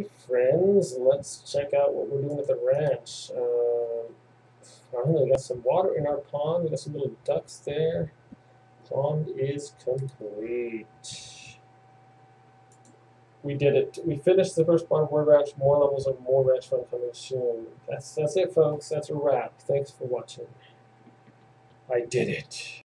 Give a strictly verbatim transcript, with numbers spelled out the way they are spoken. Hey friends, let's check out what we're doing with the ranch. Um, finally, we got some water in our pond. We got some little ducks there. Pond is complete. We did it. We finished the first part of Word Ranch. More levels of more ranch fun coming soon. That's that's it, folks. That's a wrap. Thanks for watching. I did it.